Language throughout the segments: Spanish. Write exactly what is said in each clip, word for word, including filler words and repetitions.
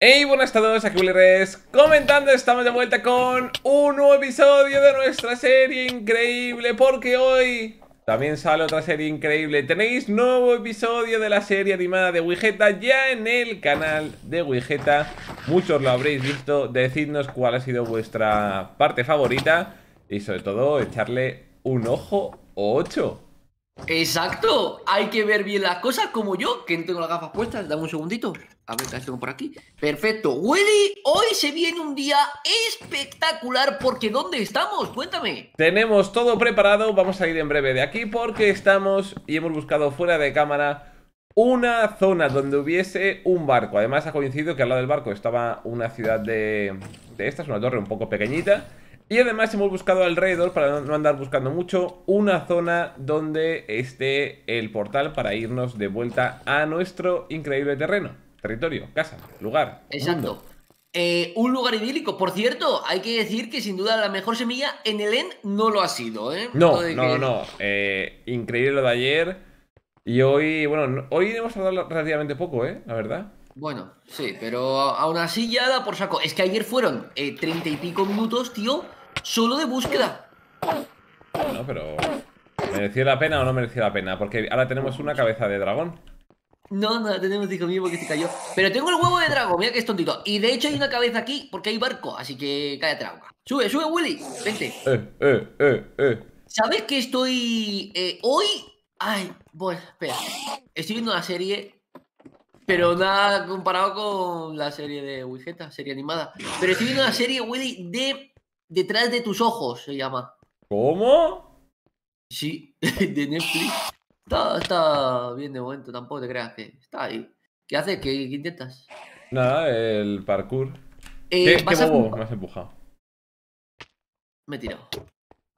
Hey, buenas a todos, aquí Res, comentando, estamos de vuelta con un nuevo episodio de nuestra serie increíble, porque hoy también sale otra serie increíble. Tenéis nuevo episodio de la serie animada de Wigetta ya en el canal de Wigetta. Muchos lo habréis visto, decidnos cuál ha sido vuestra parte favorita y sobre todo echarle un ojo o ocho. Exacto, hay que ver bien las cosas como yo, que no tengo las gafas puestas. Dame un segundito, a ver, las tengo por aquí. Perfecto, Willy, hoy se viene un día espectacular porque ¿dónde estamos? Cuéntame. Tenemos todo preparado, vamos a ir en breve de aquí porque estamos y hemos buscado fuera de cámara una zona donde hubiese un barco. Además ha coincidido que al lado del barco estaba una ciudad de, de estas, una torre un poco pequeñita. Y además hemos buscado alrededor, para no andar buscando mucho, una zona donde esté el portal para irnos de vuelta a nuestro increíble terreno, territorio, casa, lugar. Exacto. Eh, un lugar idílico. Por cierto, hay que decir que sin duda la mejor semilla en el end no lo ha sido, ¿eh? No, no, que... no. Eh, increíble lo de ayer. Y hoy, bueno, hoy hemos hablado relativamente poco, ¿eh? La verdad. Bueno, sí, pero aún así ya da por saco. Es que ayer fueron eh, treinta y pico minutos, tío. Solo de búsqueda. No, pero... ¿mereció la pena o no mereció la pena? Porque ahora tenemos una cabeza de dragón. No, no la tenemos, hijo mío, porque se cayó. Pero tengo el huevo de dragón, mira que es tontito. Y de hecho hay una cabeza aquí, porque hay barco. Así que cállate la boca. Sube, sube, Willy, vente. Eh, eh, eh, eh ¿Sabes que estoy... Eh, hoy... Ay, bueno, espera. Estoy viendo una serie... Pero nada comparado con la serie de Vegetta, serie animada. Pero estoy viendo una serie, Willy, de... Detrás de tus ojos se llama. ¿Cómo? Sí, de Netflix. Está, está bien de momento, tampoco te creas que está ahí. ¿Qué haces? ¿Qué, qué intentas? Nada, el parkour. Eh, ¿Qué, vas qué bobo a... me has empujado? Me he tirado.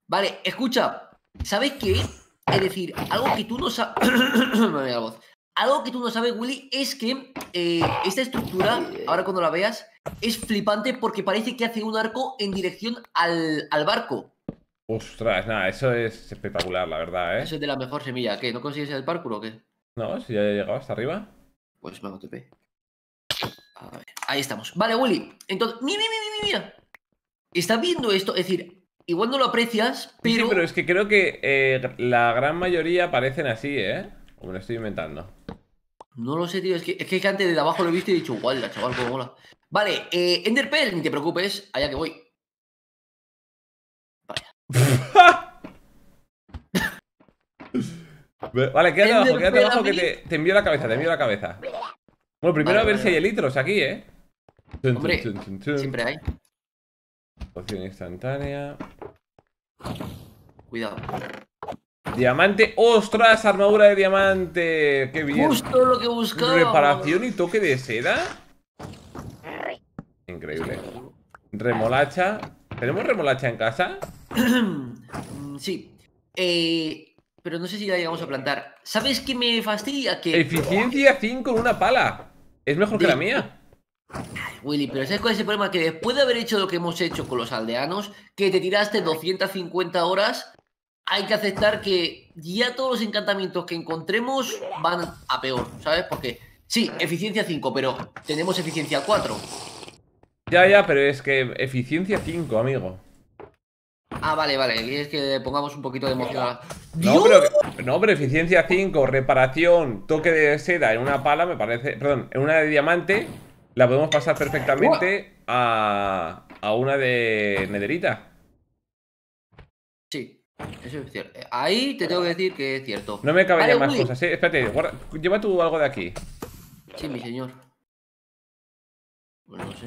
Vale, escucha. ¿Sabes qué? Es decir, algo que tú no sabes... me da la voz. Algo que tú no sabes, Willy, es que eh, esta estructura, ahora cuando la veas, es flipante porque parece que hace un arco en dirección al, al barco. Ostras, nada, eso es espectacular, la verdad, ¿eh? Eso es de la mejor semilla. ¿Qué? ¿No consigues el parkour o qué? No, si ya he llegado hasta arriba. Pues me hago T P. A ver, ahí estamos. Vale, Willy, entonces... ¡Mira, mira, mira, mira! ¿Estás viendo esto? Es decir... Igual no lo aprecias, pero... Sí, pero es que creo que eh, la gran mayoría parecen así, ¿eh? O me lo estoy inventando. No lo sé, tío. Es que, es que antes de abajo lo he visto y he dicho, guau, la chaval, cómo mola. Vale, eh, Enderpearl, ni te preocupes. Allá que voy. Vaya. Vale, quédate abajo, quédate abajo que te, te envío la cabeza, te envío la cabeza. Bueno, primero vale, a ver vale, si vale. hay elitros aquí, ¿eh? Hombre, chun, chun, chun, chun. Siempre hay. Poción instantánea. Cuidado. Diamante, ostras, armadura de diamante. Qué bien. Justo lo que buscaba. Reparación y toque de seda. Increíble. Remolacha. ¿Tenemos remolacha en casa? Sí. Eh, pero no sé si la llegamos a plantar. ¿Sabes qué me fastidia? Que... Eficiencia cinco en una pala. Es mejor de... que la mía. Ay, Willy, pero ¿sabes cuál es el problema? Que después de haber hecho lo que hemos hecho con los aldeanos, que te tiraste doscientas cincuenta horas, hay que aceptar que ya todos los encantamientos que encontremos van a peor, ¿sabes? Porque sí, eficiencia cinco, pero tenemos eficiencia cuatro. Ya, ya, pero es que eficiencia cinco, amigo. Ah, vale, vale, quieres que pongamos un poquito de emoción a... No, pero, no, pero eficiencia cinco, reparación, toque de seda en una pala me parece... Perdón, en una de diamante... La podemos pasar perfectamente a, a una de nederita. Sí, eso es cierto. Ahí te tengo que decir que es cierto. No me cabería vale, más Willy. Cosas, ¿eh? Espérate, guarda, lleva tú algo de aquí. Sí, mi señor. Bueno, no sé.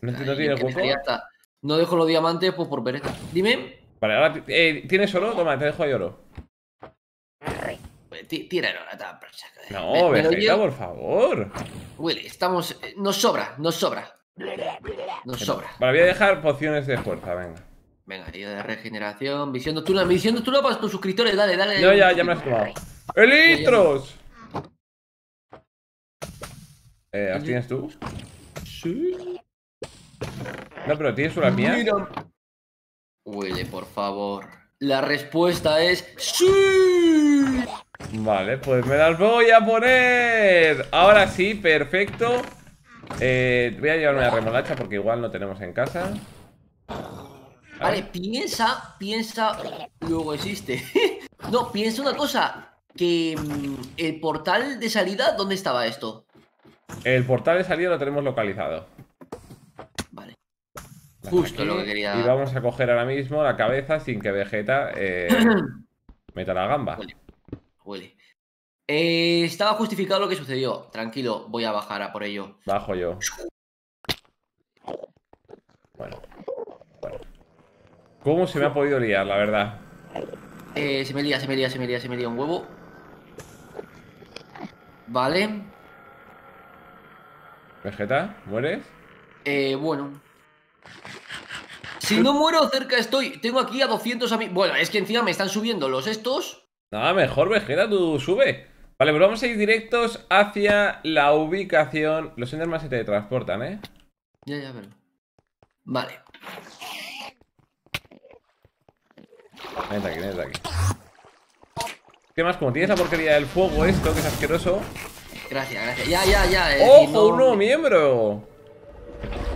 ¿No, Ay, no tiene hueco? No dejo los diamantes pues por pereza. Dime. Vale, ahora eh, ¿tienes oro? Toma, te dejo ahí oro. Tira la tapa. No, Vegetta, por favor. Willy, estamos... Nos sobra, nos sobra. Nos sobra. Vale, voy a dejar pociones de fuerza, venga. Venga, yo de regeneración, visión nocturna. Visión nocturna para tus suscriptores, dale, dale. No, ya, ya me has tomado. ¡Elitros! Eh, ¿las tienes tú? Sí. No, pero ¿tienes una mía? Mira. Willy, por favor. La respuesta es... ¡Sí! Vale, pues me las voy a poner. Ahora sí, perfecto. Eh, voy a llevar una remolacha porque igual no tenemos en casa. Vale, piensa, piensa, luego existe. No, piensa una cosa, que el portal de salida, ¿dónde estaba esto? El portal de salida lo tenemos localizado. Vale. Justo lo que quería. Y vamos a coger ahora mismo la cabeza sin que Vegetta eh, meta la gamba. Huele, huele. Eh, estaba justificado lo que sucedió. Tranquilo, voy a bajar a por ello. Bajo yo. Bueno. ¿Cómo se me ha podido liar, la verdad? Eh, se me lía, se me lía, se me lía, se me lía un huevo. Vale. ¿Vegetta? ¿Mueres? Eh, bueno. Si no muero, cerca estoy. Tengo aquí a doscientos a mí. Bueno, es que encima me están subiendo los estos. Nada, mejor, Vegetta, tú sube. Vale, pero vamos a ir directos hacia la ubicación. Los Enderman se teletransportan, ¿eh? Ya, ya, pero... Vale. Ven aquí, ven aquí. ¿Qué más? Como tienes la porquería del fuego esto, que es asqueroso. Gracias, gracias. Ya, ya, ya. Eh, ¡Ojo! No... ¡Un nuevo miembro!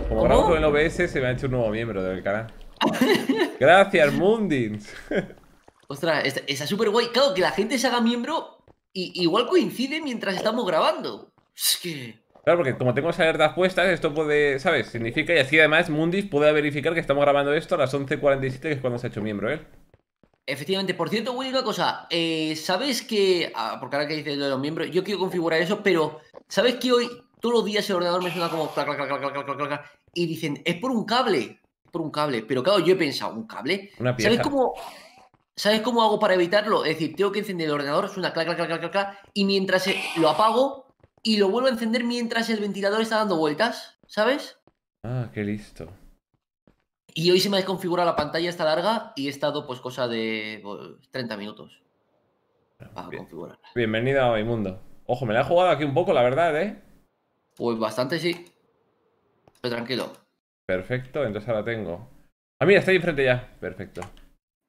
Como grabo con el O B S, se me ha hecho un nuevo miembro del canal. Gracias, Mundins. Ostras, esta, esta es súper guay. Claro, que la gente se haga miembro y igual coincide mientras estamos grabando. Es que... Claro, porque como tengo esas alertas puestas, esto puede, ¿sabes? Significa, y así además Mundins puede verificar que estamos grabando esto a las once cuarenta y siete, que es cuando se ha hecho miembro él. ¿eh? Efectivamente, por cierto, Willy, una cosa, eh, ¿sabes que, ah, porque ahora que dices lo de los miembros, yo quiero configurar eso, pero ¿sabes que hoy todos los días el ordenador me suena como clac, clac, clac, clac, clac, clac, clac, y dicen, es por un cable, por un cable, pero claro, yo he pensado, ¿un cable? Una pieza. ¿Sabes cómo, ¿Sabes cómo hago para evitarlo? Es decir, tengo que encender el ordenador, suena clac, clac, clac, clac, clac, y mientras lo apago y lo vuelvo a encender mientras el ventilador está dando vueltas, ¿sabes? Ah, qué listo. Y hoy se me ha desconfigurado la pantalla esta larga y he estado pues cosa de treinta minutos para Bien. configurarla. Bienvenido a mi mundo. Ojo, me la he jugado aquí un poco, la verdad, ¿eh? Pues bastante sí. Pero tranquilo. Perfecto, entonces ahora tengo... Ah, mira, está ahí enfrente ya. Perfecto.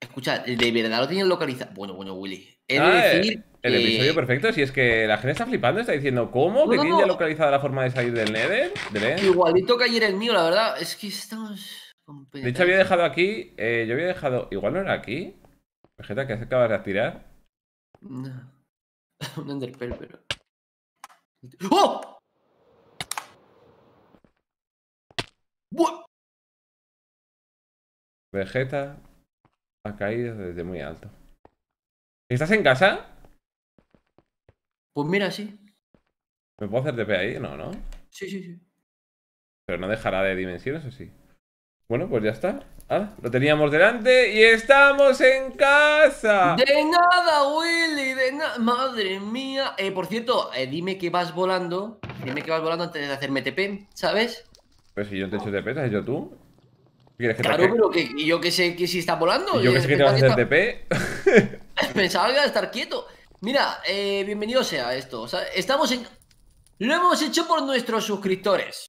Escucha, de verdad lo tienen localizado. Bueno, bueno, Willy. He ah, de decir el, el que... episodio perfecto, si es que la gente está flipando, está diciendo, ¿cómo? No, ¿Que no, tienen no. ya localizada la forma de salir del Nether? ¿De Igualito que ayer el mío, la verdad. Es que estamos... De hecho había dejado aquí, eh, yo había dejado, igual no era aquí, Vegetta, que acabas de tirar. No, un enderpearl, pero... ¡Oh! ¡Buah! Vegetta ha caído desde muy alto. ¿Estás en casa? Pues mira, sí. ¿Me puedo hacer T P ahí? No, ¿no? Sí, sí, sí. Pero no dejará de dimensiones, ¿o sí? Bueno, pues ya está. Ah, lo teníamos delante y estamos en casa. De nada, Willy, de nada. Madre mía. Eh, por cierto, eh, dime que vas volando. Dime que vas volando antes de hacerme T P, ¿sabes? Pues si yo te he hecho T P, ¿te has hecho tú? ¿Quieres que claro, te pero que yo que sé que si estás volando. Yo que sé que te vas a hacer T P. Pensaba que iba a estar quieto. Mira, eh, bienvenido sea esto. O sea, estamos en... Lo hemos hecho por nuestros suscriptores.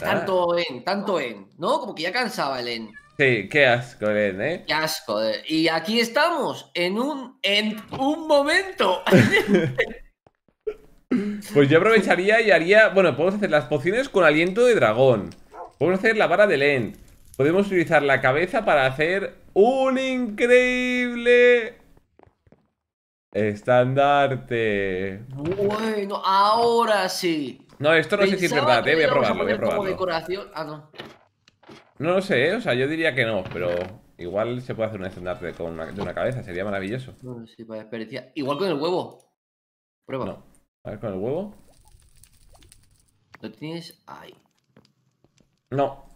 Tanto en, tanto en, ¿no? Como que ya cansaba el en. Sí, qué asco el en, ¿eh? Qué asco. Eh. Y aquí estamos, en un, en un momento. Pues yo aprovecharía y haría... Bueno, podemos hacer las pociones con aliento de dragón. Podemos hacer la vara del en. Podemos utilizar la cabeza para hacer un increíble... estandarte. Bueno, ahora sí. No, esto no Pensaba sé si es verdad, eh, voy a probarlo, a voy a probarlo. Como decoración. Ah, no. No lo sé, ¿eh? O sea, yo diría que no, pero igual se puede hacer un estandarte con una, de una cabeza, sería maravilloso. No, sí, para experiencia. Igual con el huevo. Prueba. No. A ver, con el huevo. Lo tienes ahí. No.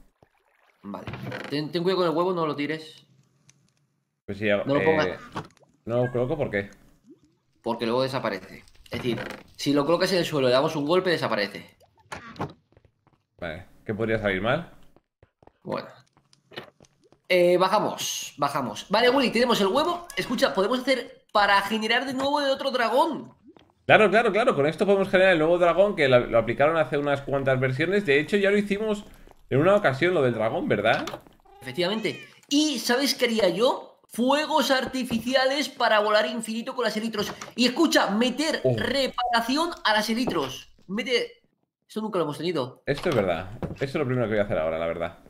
Vale. Ten, ten cuidado con el huevo, no lo tires. Pues sí, no eh, lo pongas. No lo coloco, ¿por qué? Porque luego desaparece. Es decir, si lo colocas en el suelo, le damos un golpe, desaparece. Vale, ¿qué podría salir mal? Bueno. Eh, bajamos, bajamos. Vale, Willy, tenemos el huevo. Escucha, podemos hacer para generar de nuevo el otro dragón. Claro, claro, claro. Con esto podemos generar el nuevo dragón que lo, lo aplicaron hace unas cuantas versiones. De hecho, ya lo hicimos en una ocasión, lo del dragón, ¿verdad? Efectivamente. ¿Y sabes qué haría yo? Fuegos artificiales para volar infinito con las elitros. Y escucha, meter oh. reparación a las elitros. Mete Esto nunca lo hemos tenido. Esto es verdad. Esto es lo primero que voy a hacer ahora, la verdad.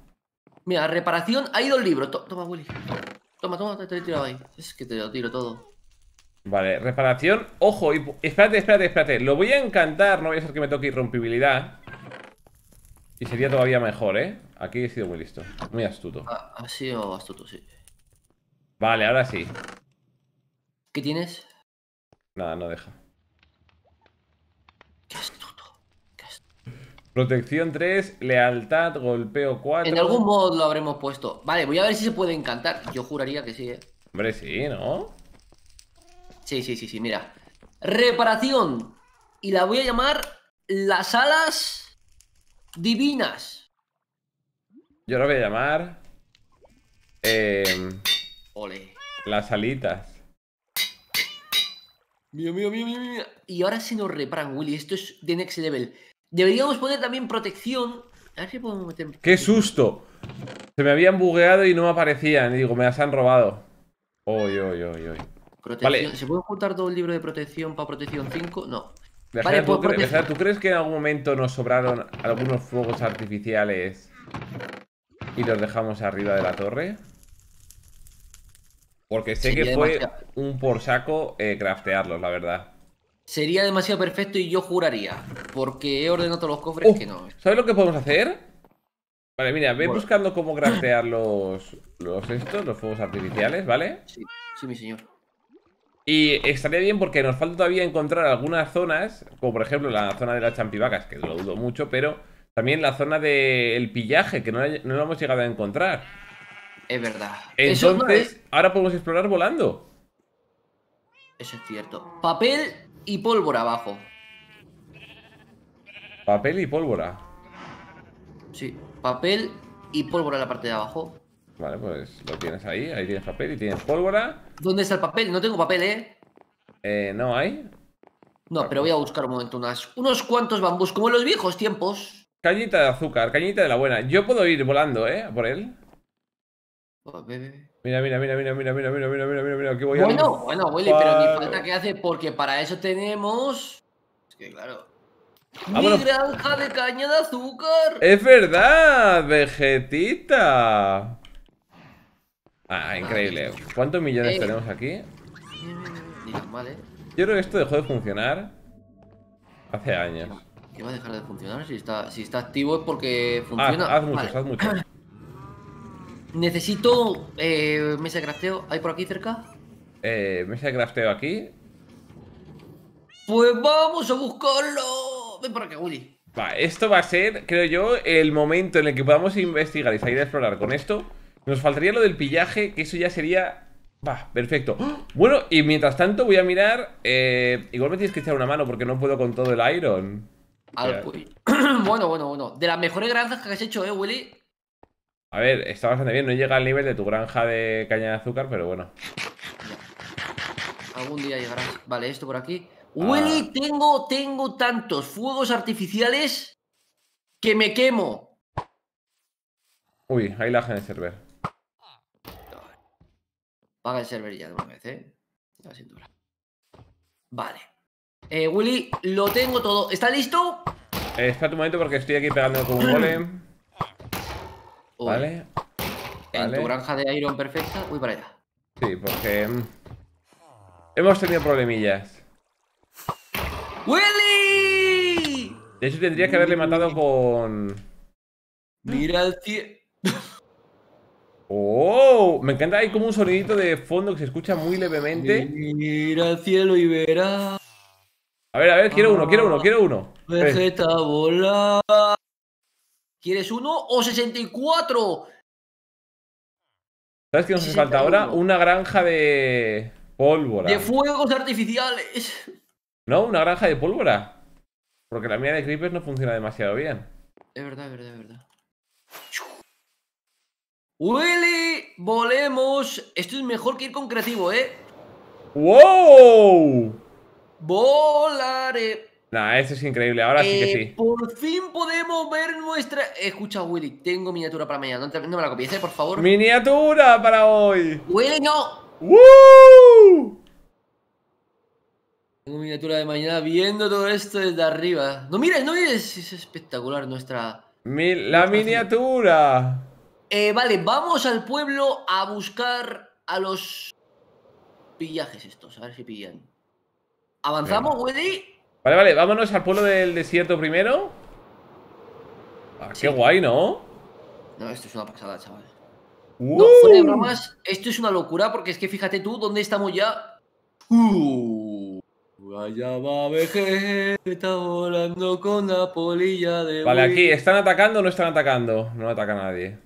Mira, reparación, ha ido el libro. To toma, Willy. Toma, toma, te lo he tirado ahí. Es que te lo tiro todo. Vale, reparación. Ojo, y... espérate, espérate, espérate. Lo voy a encantar, no voy a hacer que me toque irrompibilidad. Y sería todavía mejor, ¿eh? Aquí he sido muy listo. Muy astuto. Ah, ha sido astuto, sí. Vale, ahora sí. ¿Qué tienes? Nada, no deja. Qué astuto. Qué astuto. Protección tres, lealtad, golpeo cuatro. En algún modo lo habremos puesto. Vale, voy a ver si se puede encantar. Yo juraría que sí, ¿eh? Hombre, sí, ¿no? Sí, sí, sí, sí, mira. Reparación. Y la voy a llamar las alas divinas. Yo la voy a llamar... Eh... Ole. Las alitas. Mío, mío, mío, mío, mío. Y ahora se nos reparan, Willy. Esto es de next level. Deberíamos poner también protección. A ver si podemos meter... ¡Qué susto! Se me habían bugueado y no me aparecían. Y digo, me las han robado. Oy, oy, oy, oy. Vale. ¿Se puede ocultar todo el libro de protección para protección cinco? No. Vale, ¿tú, cre protección. ¿Tú crees que en algún momento nos sobraron algunos fuegos artificiales y los dejamos arriba de la torre? Porque sé Sería que fue demasiado... un por saco eh, craftearlos, la verdad. Sería demasiado perfecto y yo juraría. Porque he ordenado todos los cofres oh, que no. ¿Sabes lo que podemos hacer? Vale, mira, ve bueno. buscando cómo craftear los, los estos, los fuegos artificiales, ¿vale? Sí, sí, mi señor. Y estaría bien porque nos falta todavía encontrar algunas zonas, como por ejemplo la zona de las champivacas, que lo dudo mucho, pero también la zona del pillaje, que no, no lo hemos llegado a encontrar. Es verdad. Entonces, no es... ahora podemos explorar volando. Eso es cierto. Papel y pólvora abajo. Papel y pólvora. Sí, papel y pólvora en la parte de abajo. Vale, pues lo tienes ahí. Ahí tienes papel y tienes pólvora. ¿Dónde está el papel? No tengo papel, ¿eh? Eh, ¿no hay? No, pero voy a buscar un momento unas, unos cuantos bambús, como en los viejos tiempos. Cañita de azúcar, cañita de la buena. Yo puedo ir volando, ¿eh? Por él. Oh, bebé. Mira, mira, mira, mira, mira, mira, mira, mira, mira, mira, mira, que voy bueno, a... Bueno, bueno, Willy, vale. Pero ni falta que hace porque para eso tenemos... Es que claro... Vámonos. ¡Mi granja de caña de azúcar! ¡Es verdad, Vegetita! Ah, increíble. ¿Cuántos millones eh, tenemos aquí? Ni normal, ¿eh? Yo creo que esto dejó de funcionar hace años. ¿Qué va a dejar de funcionar? Si está, si está activo es porque funciona. Ah, haz muchos, vale. haz muchos. Necesito eh, mesa de crafteo. ¿Hay por aquí cerca? Eh, mesa de crafteo aquí. Pues vamos a buscarlo. Ven por acá, Willy. Va, esto va a ser, creo yo, el momento en el que podamos investigar y salir a explorar con esto. Nos faltaría lo del pillaje, que eso ya sería... Bah, perfecto. ¡Oh! Bueno, y mientras tanto voy a mirar... Eh, igual me tienes que echar una mano porque no puedo con todo el iron. Al pu... Bueno, bueno, bueno. De las mejores granjas que has hecho, ¿eh, Willy? A ver, está bastante bien. No llega al nivel de tu granja de caña de azúcar, pero bueno. Ya. Algún día llegarás. Vale, esto por aquí. Ah. Willy, tengo, tengo tantos fuegos artificiales que me quemo. Uy, ahí la gente del server. Paga el server ya de una vez, ¿eh? La cintura. Vale. Eh, Willy, lo tengo todo. ¿Está listo? Eh, espera un momento porque estoy aquí pegando con un golem. Uy. Vale. En vale. tu granja de iron perfecta. Uy, para allá. Sí, porque... Hemos tenido problemillas. ¡Willy! De hecho, tendría que haberle matado con... Mira el tío... ¡Oh! Me encanta, hay como un sonidito de fondo que se escucha muy levemente. Mira al cielo y verás. A ver, a ver, quiero uno, ah, quiero uno, quiero uno. Vegetta volar. ¿Quieres uno o sesenta y cuatro? ¿Sabes qué nos hace falta ahora? Una granja de pólvora. De fuegos artificiales. No, una granja de pólvora. Porque la mía de creepers no funciona demasiado bien. Es verdad, es verdad, es verdad. Willy, volemos. Esto es mejor que ir con creativo, ¿eh? ¡Wow! Volaré. Nah, esto es increíble. Ahora eh, sí que sí. Por fin podemos ver nuestra... Escucha, Willy, tengo miniatura para mañana. No, te... no me la copies, ¿eh? Por favor. ¡Miniatura para hoy! ¡Willy, no! ¡Woo! Tengo miniatura de mañana viendo todo esto desde arriba. No mires, no mires. Es espectacular nuestra... Mi, la nuestra miniatura. Eh, vale, vamos al pueblo a buscar a los pillajes estos. A ver si pillan. ¿Avanzamos, Weddy? Vale, vale, vámonos al pueblo del desierto primero. Ah, sí. Qué guay, ¿no? No, esto es una pasada, chaval. Uh. No, fuera de bromas, esto es una locura porque es que fíjate tú dónde estamos ya. Uh. Allá va Vegetta volando con la polilla de... Vale, aquí, ¿están atacando o no están atacando? No ataca a nadie.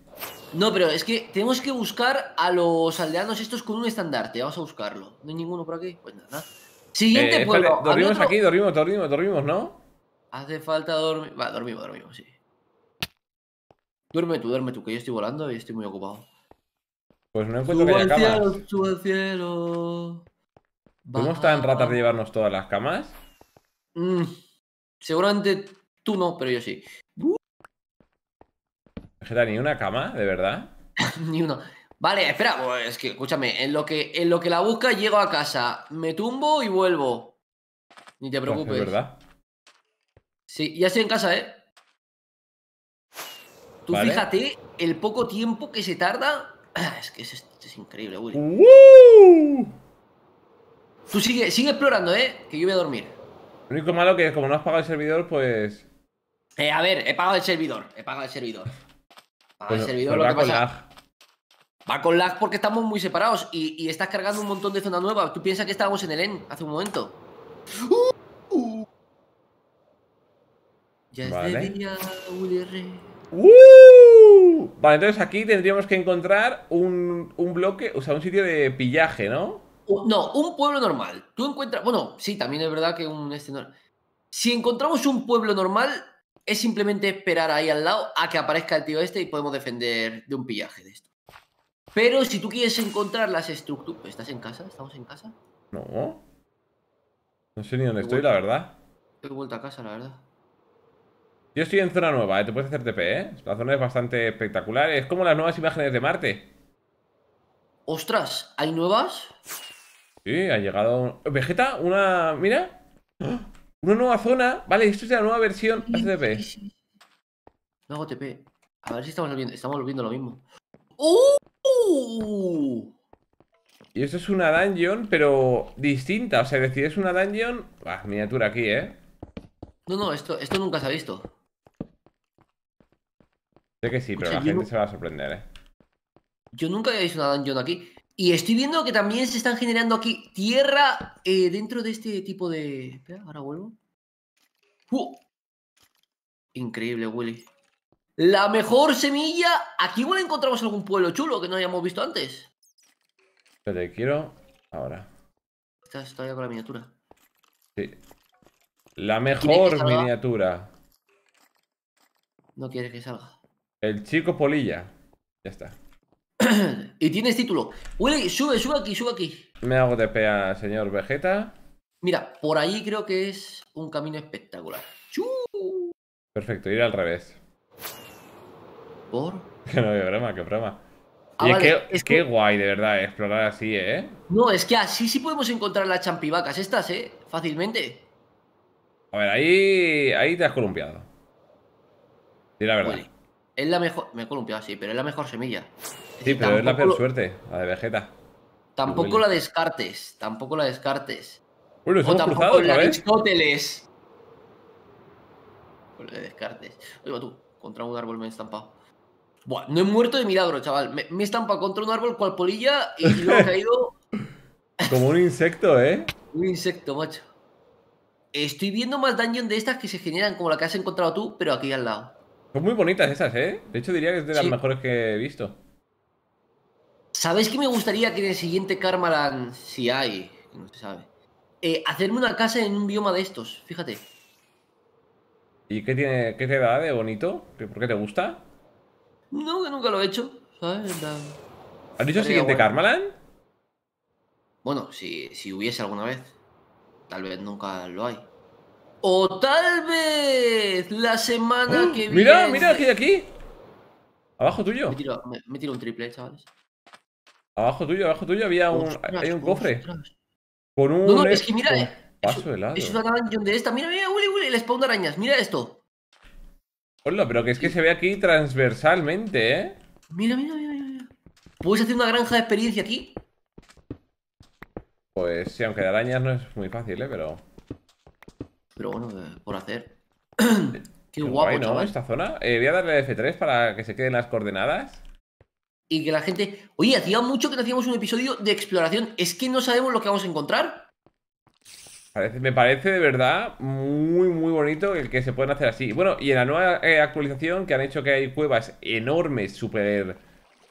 No, pero es que tenemos que buscar a los aldeanos estos con un estandarte. Vamos a buscarlo. ¿No hay ninguno por aquí? Pues nada. Siguiente eh, pueblo. Dormimos aquí, dormimos, dormimos, dormimos, ¿no? Hace falta dormir. Va, dormimos, dormimos, sí. Duerme tú, duerme tú, que yo estoy volando y estoy muy ocupado. Pues no encuentro que haya camas. Suba al cielo. ¿Cómo están ratas de llevarnos todas las camas? Mm, seguramente tú no, pero yo sí. Vegetta, ¿ni una cama? ¿De verdad? Ni una. Vale, espera, pues es que, escúchame, en lo que, en lo que la busca llego a casa, me tumbo y vuelvo. Ni te preocupes. Es verdad. Sí, ya estoy en casa, ¿eh? Tú vale. Fíjate el poco tiempo que se tarda. Es que es, es increíble, Willy. Uh. Tú sigue, sigue explorando, ¿eh? Que yo voy a dormir. Lo único malo que es como no has pagado el servidor, pues... Eh, a ver, he pagado el servidor. He pagado el servidor. He pagado pues, el servidor, lo va que con pasa... lag. Va con lag porque estamos muy separados. Y, y estás cargando un montón de zona nueva. Tú piensas que estábamos en el E N hace un momento. Uh, uh. Ya vale. Es de día, Willy. Uh, vale, entonces aquí tendríamos que encontrar un, un bloque, o sea, un sitio de pillaje, ¿no? No, un pueblo normal. Tú encuentras... Bueno, sí, también es verdad que un... Este no... Si encontramos un pueblo normal, es simplemente esperar ahí al lado a que aparezca el tío este y podemos defender de un pillaje de esto. Pero si tú quieres encontrar las estructuras... ¿Estás en casa? ¿Estamos en casa? No. No sé ni dónde estoy, la verdad. He vuelto a casa, la verdad. Yo estoy en zona nueva, ¿eh? Te puedes hacer T P, ¿eh? La zona es bastante espectacular. Es como las nuevas imágenes de Marte. ¡Ostras! ¿Hay nuevas? Sí, ha llegado... Vegetta, una... Mira. ¡Oh! Una nueva zona. Vale, esto es la nueva versión. Haz T P. No hago T P. A ver si estamos volviendo, estamos volviendo lo mismo. ¡Uh! Y esto es una dungeon, pero distinta. O sea, es decir, es una dungeon... Ah, miniatura aquí, ¿eh? No, no, esto, esto nunca se ha visto. Sé que sí, pero o sea, la gente no... se va a sorprender, ¿eh? Yo nunca había visto una dungeon aquí. Y estoy viendo que también se están generando aquí tierra eh, dentro de este tipo de... Espera, ahora vuelvo. ¡Uh! Increíble, Willy. La mejor semilla. Aquí igual encontramos algún pueblo chulo que no hayamos visto antes. Yo te quiero ahora. Estás todavía con la miniatura. Sí. La mejor miniatura. No quieres que salga. El chico polilla. Ya está. Y tienes título. Willy, sube, sube aquí, sube aquí. Me hago T P al señor Vegetta. Mira, por ahí creo que es un camino espectacular. ¡Chu! Perfecto, ir al revés. ¿Por? Que no, qué broma, qué broma. Ah, y vale, es que es qué guay, de verdad, explorar así, ¿eh? No, es que así sí podemos encontrar las champivacas estas, ¿eh? Fácilmente. A ver, ahí, ahí te has columpiado. Sí, la verdad. Willy, es la mejor... Me he columpiado, sí, pero es la mejor semilla. Es sí, pero es la peor lo... suerte, la de Vegetta. Tampoco la descartes, tampoco la descartes. Uy, o tampoco la de Aristóteles. Pues la descartes. Oiga tú, contra un árbol me he estampado. Buah, no he muerto de milagro, chaval. Me, me he estampado contra un árbol cual polilla y luego he caído... Como un insecto, ¿eh? Un insecto, macho. Estoy viendo más dungeons de estas que se generan como la que has encontrado tú, pero aquí al lado. Son muy bonitas esas, ¿eh? De hecho diría que es de las sí. mejores que he visto. ¿Sabéis que me gustaría que en el siguiente Karmaland, si hay, que no se sabe, eh, hacerme una casa en un bioma de estos, fíjate. ¿Y qué, tiene, qué te da de bonito? ¿Por qué te gusta? No, que nunca lo he hecho, ¿sabes? La... ¿Has dicho siguiente Karmaland? Bueno, si, si hubiese alguna vez. Tal vez nunca lo hay. O tal vez la semana uh, que viene. Mira, mira, aquí de aquí. Abajo tuyo. Me tiro, me, me tiro un triple, chavales. Abajo tuyo, abajo tuyo había un. Ostras, hay un ostras. cofre. Con un. No, no, es que mira, eh, Paso helado. Es una dungeon de esta. Mira, mira, huele, huele el spawn de arañas. Mira esto. Hola, pero que es que se ve aquí transversalmente, ¿eh? Mira, mira, mira, mira. ¿Puedes hacer una granja de experiencia aquí? Pues sí, aunque de arañas no es muy fácil, ¿eh? Pero... Pero bueno, eh, por hacer. Qué, Qué guapo, guay, ¿no? Chaval. Esta zona. Eh, voy a darle efe tres para que se queden las coordenadas. Y que la gente... Oye, hacía mucho que no hacíamos un episodio de exploración. Es que no sabemos lo que vamos a encontrar. Parece, me parece de verdad muy muy bonito el que se pueden hacer así. Bueno, y en la nueva eh, actualización que han hecho, que hay cuevas enormes, súper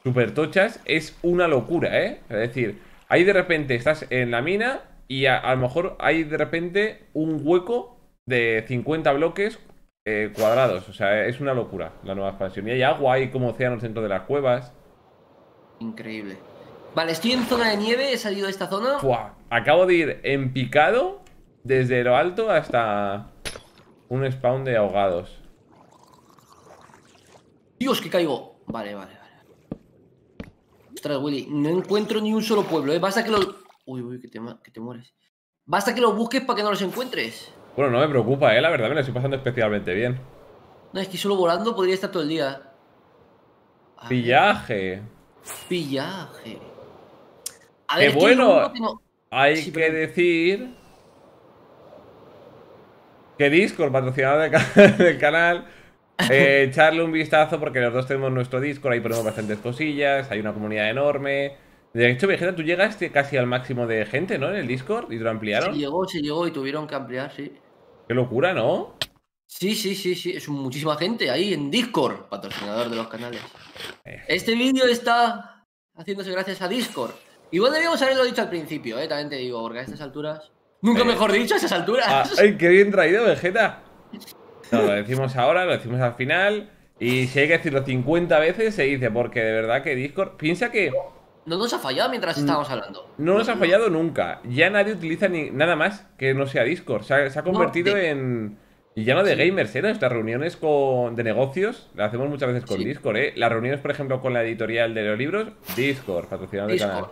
super tochas, es una locura, ¿eh? Es decir, ahí de repente estás en la mina y a, a lo mejor hay de repente un hueco de cincuenta bloques eh, cuadrados. O sea, es una locura la nueva expansión. Y hay agua, hay como océanos dentro de las cuevas. Increíble. Vale, estoy en zona de nieve, he salido de esta zona. Fua, acabo de ir en picado... Desde lo alto hasta un spawn de ahogados. Dios, que caigo. Vale, vale, vale. Ostras, Willy, no encuentro ni un solo pueblo, ¿eh? Basta que lo... Uy, uy, que te, que te mueres. Basta que los busques para que no los encuentres. Bueno, no me preocupa, ¿eh? La verdad, me lo estoy pasando especialmente bien. No, es que solo volando podría estar todo el día. Ay. Pillaje. Pillaje. A ver, ¡qué bueno! Que no... Hay sí, que pero... decir... Que Discord, patrocinador del, del canal, eh, echarle un vistazo porque los dos tenemos nuestro Discord, ahí ponemos bastantes cosillas, hay una comunidad enorme. De hecho, Vegetta, tú llegaste casi al máximo de gente, ¿no? En el Discord, y te lo ampliaron. Se llegó, se llegó y tuvieron que ampliar, sí. Qué locura, ¿no? Sí, sí, sí, sí, es muchísima gente ahí en Discord, patrocinador de los canales. Eh. Este vídeo está haciéndose gracias a Discord. Igual debíamos haberlo dicho al principio, ¿eh? También te digo, porque a estas alturas... Nunca eh, mejor dicho, a esas alturas. Ah, ¡ay, qué bien traído, Vegetta! No, lo decimos ahora, lo decimos al final. Y si hay que decirlo cincuenta veces, se dice, porque de verdad que Discord... Piensa que... No nos ha fallado mientras estábamos hablando. No nos no, ha fallado no. nunca. Ya nadie utiliza ni nada más que no sea Discord. Se ha, se ha convertido no, de... en... Y ya no de sí. gamers, ¿eh? Nuestras reuniones con... de negocios las hacemos muchas veces con sí. Discord, ¿eh? Las reuniones, por ejemplo, con la editorial de los libros, Discord, patrocinador del canal.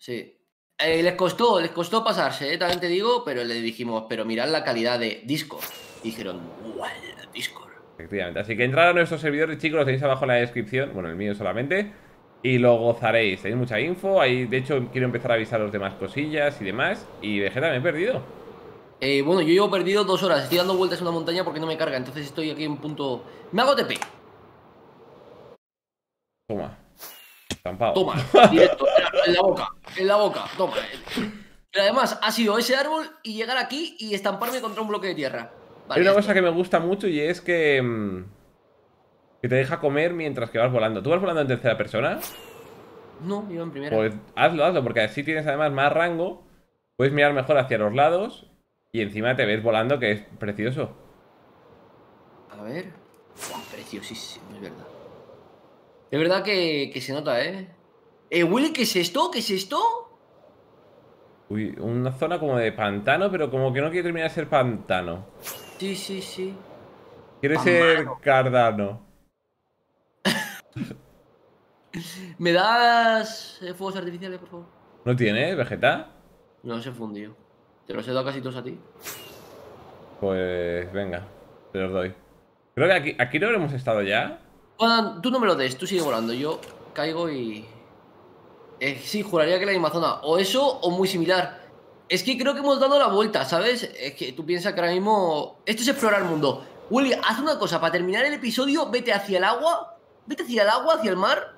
Sí. Eh, les costó, les costó pasarse, ¿eh? También te digo, pero le dijimos, pero mirad la calidad de Discord. Y dijeron, wow, Discord. Efectivamente, así que entrad a nuestro servidor, chicos, lo tenéis abajo en la descripción, bueno, el mío solamente, y lo gozaréis. Tenéis mucha info, ahí de hecho quiero empezar a avisaros de más cosillas y demás, y Vegetta, me he perdido. Eh, bueno, yo llevo perdido dos horas, estoy dando vueltas en una montaña porque no me carga, entonces estoy aquí en punto... Me hago T P. Toma. Tampado. Toma, directo, en la boca, en la boca, toma. Pero además ha sido ese árbol y llegar aquí y estamparme contra un bloque de tierra. Vale, Hay una esto. cosa que me gusta mucho y es que, que te deja comer mientras que vas volando. ¿Tú vas volando en tercera persona? No, yo en primera. Pues hazlo, hazlo, porque así tienes además más rango, puedes mirar mejor hacia los lados y encima te ves volando, que es precioso. A ver, preciosísimo, es verdad. Es verdad que, que se nota, ¿eh? ¿eh? Willy, ¿qué es esto? ¿Qué es esto? Uy, una zona como de pantano, pero como que no quiere terminar de ser pantano. Sí, sí, sí. Quiere Pamano. ser Cardano. ¿Me das fuegos artificiales, por favor? ¿No tienes, Vegetta? No, se fundió. Te los he dado casi todos a ti. Pues venga, te los doy. Creo que aquí, aquí no habremos estado ya. Bueno, tú no me lo des, tú sigue volando. Yo caigo y... Eh, sí, juraría que la misma zona. O eso, o muy similar. Es que creo que hemos dado la vuelta, ¿sabes? Es que tú piensas que ahora mismo... Esto es explorar el mundo. Willy, haz una cosa. Para terminar el episodio, vete hacia el agua. Vete hacia el agua, hacia el mar.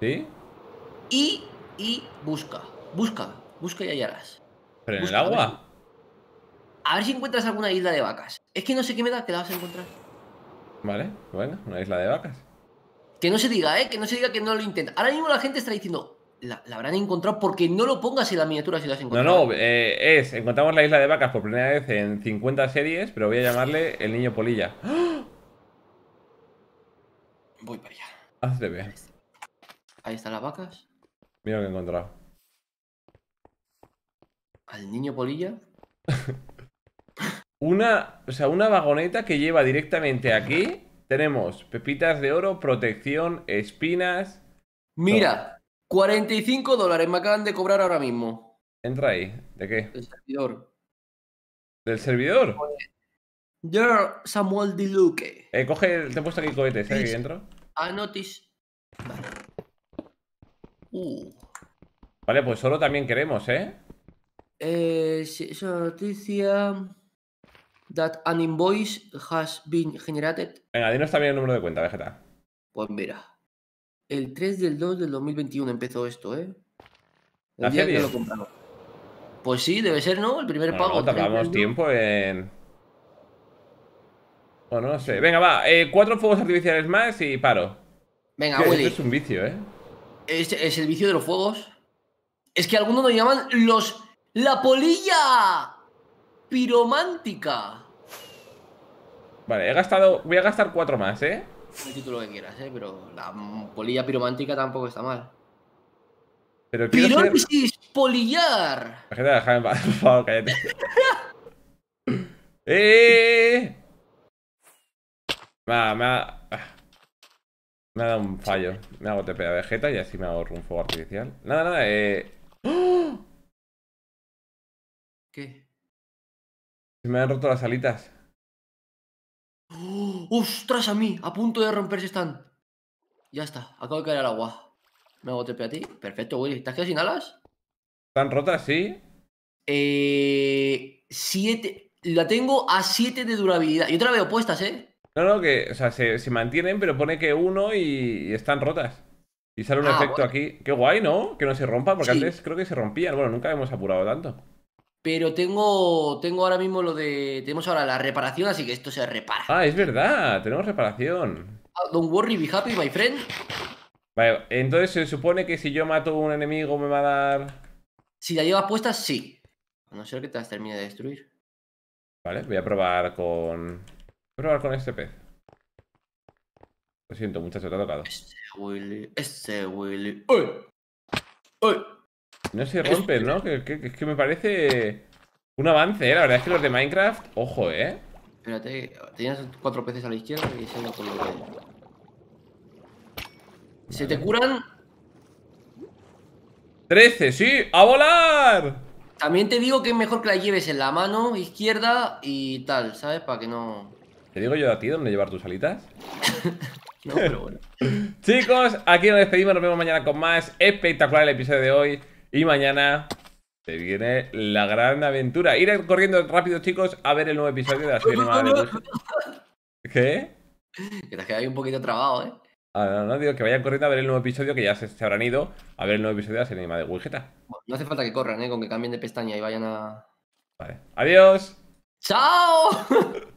¿Sí? Y... Y busca. Busca. Busca y hallarás. ¿Pero en busca, el agua? A ver, a ver si encuentras alguna isla de vacas. Es que no sé qué me da que la vas a encontrar. Vale, bueno, una isla de vacas. Que no se diga, ¿eh? Que no se diga que no lo intenta. Ahora mismo la gente está diciendo, la, la habrán encontrado porque no lo pongas en la miniatura si la has encontrado. No, no, eh, es, encontramos la isla de vacas por primera vez en cincuenta series, pero voy a llamarle el niño polilla. ¡Ah! Voy para allá. Hazte bien. Ahí están las vacas. Mira lo que he encontrado. ¿Al niño polilla? Una, o sea, una vagoneta que lleva directamente aquí. Tenemos pepitas de oro, protección, espinas. Mira, no. cuarenta y cinco dólares me acaban de cobrar ahora mismo. Entra ahí. ¿De qué? Del servidor. ¿Del servidor? Yo, Samuel Di Luque. Eh, coge, te he puesto aquí cohetes, ¿sabes aquí dentro? Ah, notice. Vale. Uh. Vale, pues solo también queremos, ¿eh? Eh, sí, es una noticia. That an invoice has been generated. Venga, dinos también el número de cuenta, Vegetta. Pues mira. El tres del dos del dos mil veintiuno empezó esto, ¿eh? El ¿Hace día diez? Que lo compraron. Pues sí, debe ser, ¿no? El primer no, pago. No, tardamos tiempo en... Bueno, no sé. Venga, va. Eh, cuatro fuegos artificiales más y paro. Venga, Willy. Esto es un vicio, ¿eh? Es, es el vicio de los fuegos. Es que algunos nos llaman los... ¡La polilla piromántica! Vale, he gastado... Voy a gastar cuatro más, ¿eh? El título que quieras, ¿eh? Pero la polilla piromántica tampoco está mal. Pero ¡Pirólisis ser... polillar! La gente, déjame en paz, por favor, cállate. ¡Eh! Va, me ha... Me ha dado un fallo. Me hago T P a Vegetta y así me ahorro un fuego artificial. Nada, nada, eh... ¡Oh! ¿Qué? Se me han roto las alitas. ¡Oh! ¡Ostras, a mí! A punto de romperse están. Ya está, acabo de caer al agua. Me hago T P a ti. Perfecto, Willy. ¿Te has quedado sin alas? ¿Están rotas, sí? Eh... Siete... La tengo a siete de durabilidad. Yo te la veo puestas, ¿eh? No, no, que, o sea, se, se mantienen, pero pone que uno y, y están rotas. Y sale un ah, efecto bueno. Aquí. Qué guay, ¿no? Que no se rompa, porque sí. Antes creo que se rompían. Bueno, nunca hemos apurado tanto. Pero tengo tengo ahora mismo lo de... Tenemos ahora la reparación, así que esto se repara. Ah, es verdad. Tenemos reparación. Don't worry, be happy, my friend. Vale, entonces se supone que si yo mato a un enemigo me va a dar... Si la llevas puesta, sí. A no ser que te las termine de destruir. Vale, voy a probar con... Voy a probar con este pez. Lo siento, muchacho, te ha tocado. Este Willy, este Willy. ¡Uy! ¡Uy! No se rompe, ¿no? Que, que, que me parece un avance, ¿eh? La verdad es que los de Minecraft, ojo, ¿eh? Espérate, tenías cuatro peces a la izquierda y se me coló. Se te curan... ¡trece, sí! ¡A volar! También te digo que es mejor que la lleves en la mano izquierda y tal, ¿sabes? Para que no... ¿Te digo yo a ti dónde llevar tus alitas? No, pero bueno. Chicos, aquí nos despedimos. Nos vemos mañana con más. Espectacular el episodio de hoy. Y mañana se viene la gran aventura. Ir corriendo rápido, chicos, a ver el nuevo episodio de la serie animada de los... ¿Qué? Que te has quedado ahí un poquito trabado, ¿eh? Ah, no, no, digo que vayan corriendo a ver el nuevo episodio, que ya se, se habrán ido a ver el nuevo episodio de la serie animada de Wigetta. No hace falta que corran, ¿eh? Con que cambien de pestaña y vayan a... Vale. Adiós. Chao.